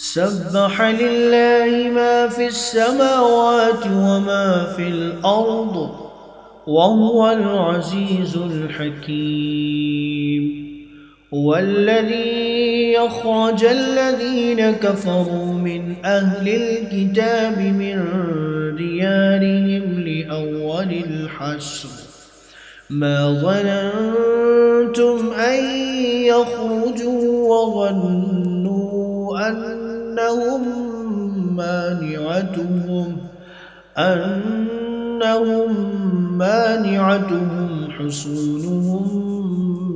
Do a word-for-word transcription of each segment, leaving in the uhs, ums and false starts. سبح لله ما في السماوات وما في الأرض وهو العزيز الحكيم. والذي يخرج الذين كفروا من أهل الكتاب من ديارهم لأول الحشر ما ظننتم أن يخرجوا وظنوا أنهم مانعتهم أنهم مانعتهم حصونهم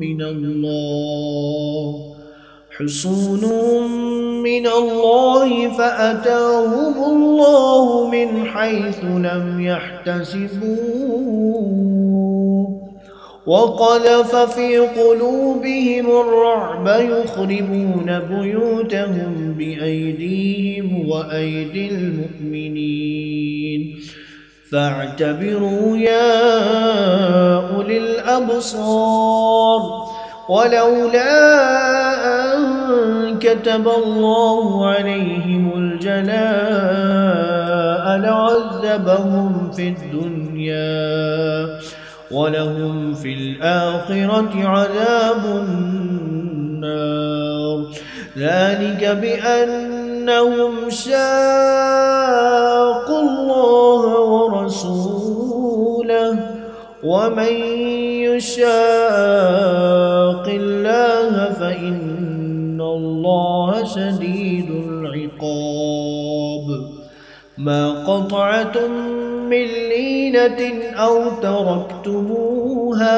من الله حصونهم من الله فأتاهم الله من حيث لم يحتسبوا وقذف في قلوبهم الرعب يخربون بيوتهم بأيديهم وأيدي المؤمنين فاعتبروا يا أولي الأبصار. ولولا أن كتب الله عليهم الجلاء لعذبهم في الدنيا ولهم في الآخرة عذاب النار. ذلك بأنهم شاقوا الله ورسوله ومن يشاق الله فإن الله شديد العقاب. ما قطعتم من لينة أو تركتموها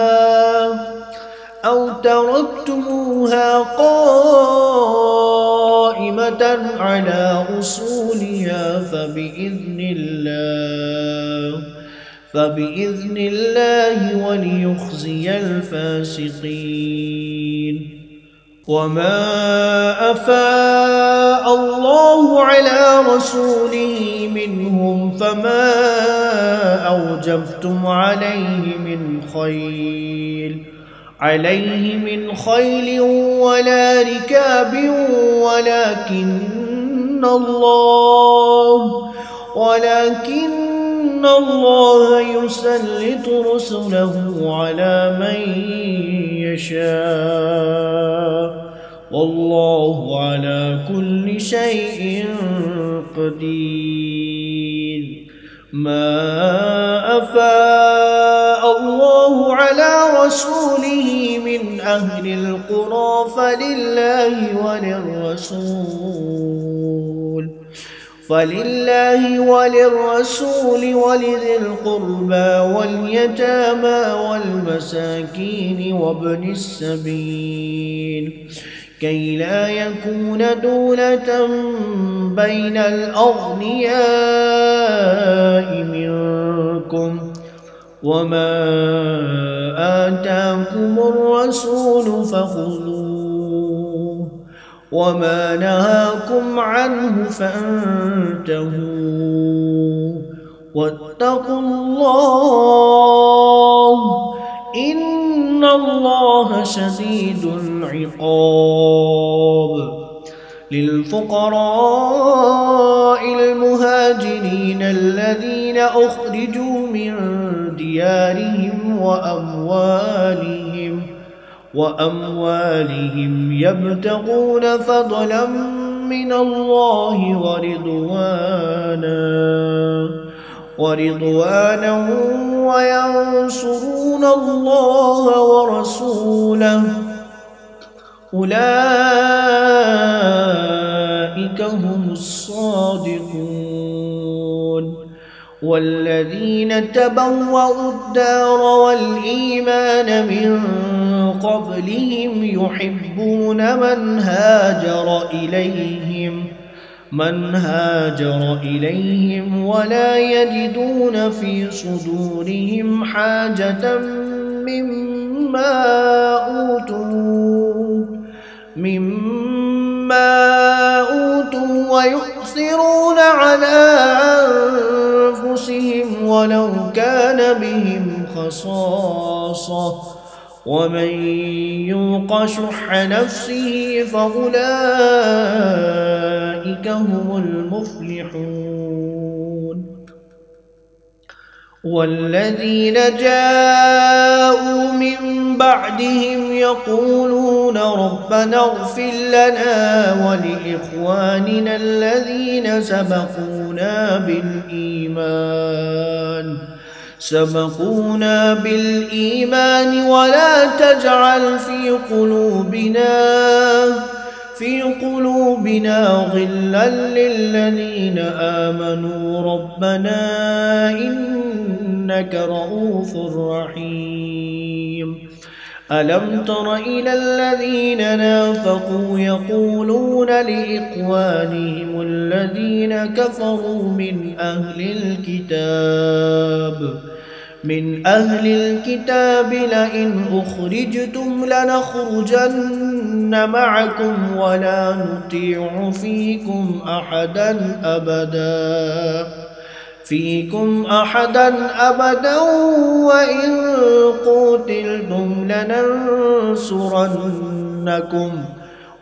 أو تركتموها قائمة على أصولها فبإذن الله فبإذن الله وليخزي الفاسقين. وما أفاء الله على رسوله منهم فما أوجفتم عليه من خيل عليه من خيل ولا ركاب ولكن الله ولكن الله يسلط رسله على من يشاء والله على كل شيء قدير. ما أفاء الله على رسوله من أهل القرى فلله وللرسول فلله وللرسول ولذي القربى واليتامى والمساكين وابن السبيل كي لا يكون دولة بين الأغنياء منكم وما آتاكم الرسول فخذوه وما نهاكم عنه فانتهوا واتقوا الله إن الله شديد العقاب. للفقراء المهاجرين الذين أخرجوا من ديارهم وأموالهم وأموالهم يبتغون فضلا من الله ورضوانا ورضوانا وينصرون الله ورسوله أولئك هم الصادقون. والذين تبوأوا الدار والإيمان من قبلهم يحبون من هاجر إليهم من هاجر إليهم ولا يجدون في صدورهم حاجة مما أوتوا مما أوتوا ويؤثرون على أنفسهم ولو كان بهم خصاصة ومن يوق شح نفسه فأولئك هم المفلحون. والذين جاءوا من بعدهم يقولون ربنا اغفر لنا ولإخواننا الذين سبقونا بالإيمان سبقونا بالإيمان ولا تجعل في قلوبنا في قلوبنا غلا للذين آمنوا ربنا إنك رؤوف رحيم. ألم تر إلى الذين نافقوا يقولون لإخوانهم الذين كفروا من أهل الكتاب من أهل الكتاب لئن أخرجتم لنخرجن معكم ولا نطيع فيكم أحدا أبدا فيكم أحدا أبدا وإن قتلتم لننصرنكم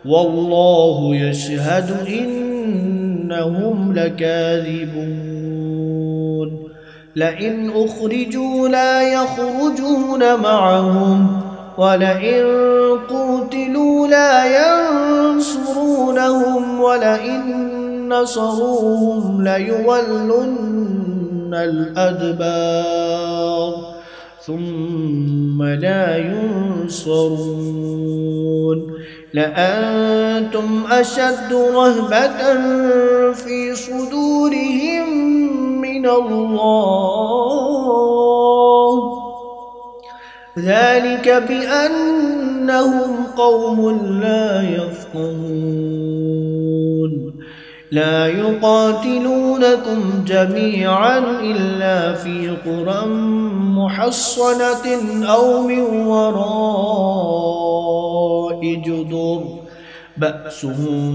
والله يشهد إنهم لكاذبون. لئن أخرجوا لا يخرجون معهم ولئن قتلوا لا ينصرونهم ولئن نصروهم ليولن الأدبار ثم لا ينصرون. لأنتم أشد رهبة في صدورهم من الله ذلك بأنهم قوم لا يفقهون. لا يقاتلونكم جميعا إلا في قرى محصنة أو من وراء جدر بأسهم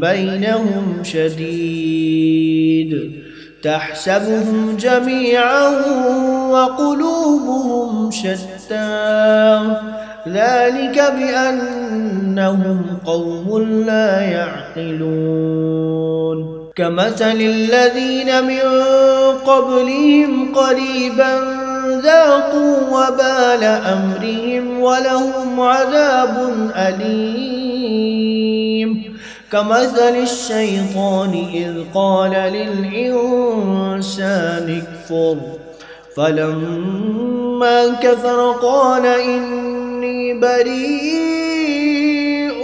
بينهم شديد تحسبهم جميعا وقلوبهم شتى ذلك بأنهم قوم لا يعقلون. كمثل الذين من قبلهم قريبا ذاقوا وبال أمرهم ولهم عذاب أليم. كمثل الشيطان إذ قال للإنسان اكفر فلما كفر قال إني بريء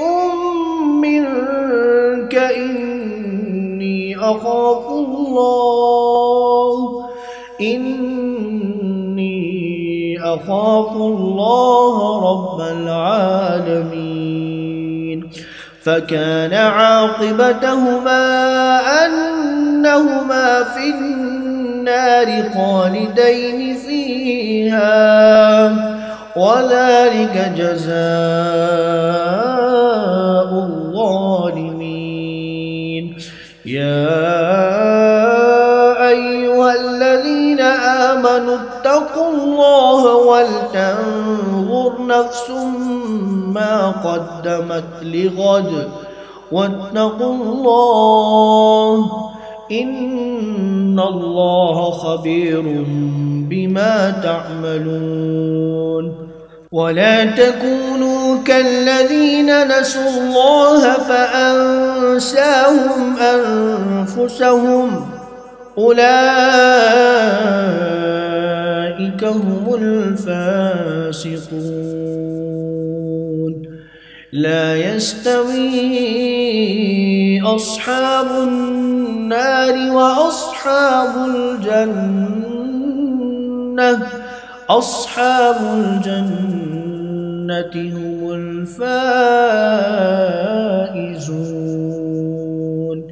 منك إني أخاف الله إني أخاف الله رب العالمين. فكان عاقبتهما أنهما في النار خالدين فيها وذلك جزاء الظالمين. يا أيها الذين آمنوا اتقوا الله ولتنظر نفس ما قدمت لغد واتقوا الله إن الله خبير بما تعملون. ولا تكونوا كالذين نسوا الله فأنساهم أنفسهم أولئك هم الفاسقون. لا يستوي أصحاب النار وأصحاب الجنة أصحاب الجنة هم الفائزون.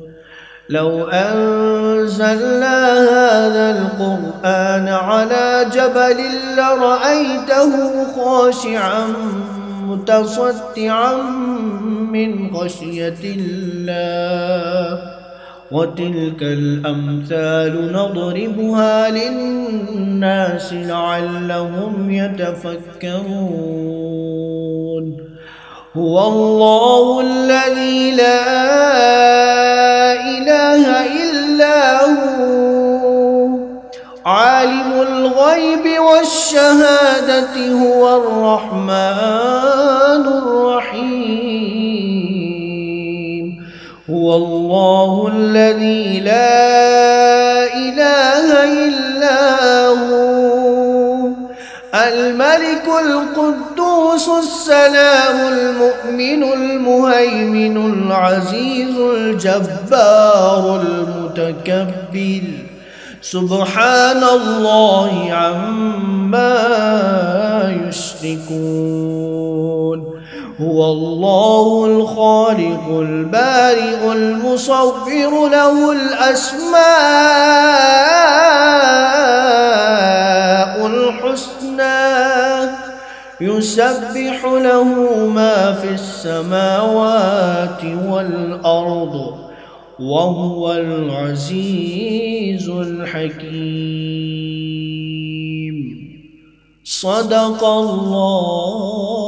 لو أنزلنا هذا القرآن على جبل لرأيته خاشعا متصدعا من خشية الله وتلك الأمثال نضربها للناس لعلهم يتفكرون. هو الله الذي لا إله إلا هو عالم الغيب والشهادة هو الرحمن الرحيم هو الله الذي لا إله إلا هو الملك القدوس السلام المؤمن المهيمن العزيز الجبار المتكبر سبحان الله عما يشركون هو الله الخالق البارئ المصور له الأسماء الحسنى يسبح له ما في السماوات والأرض وهو العزيز الحكيم صدق الله.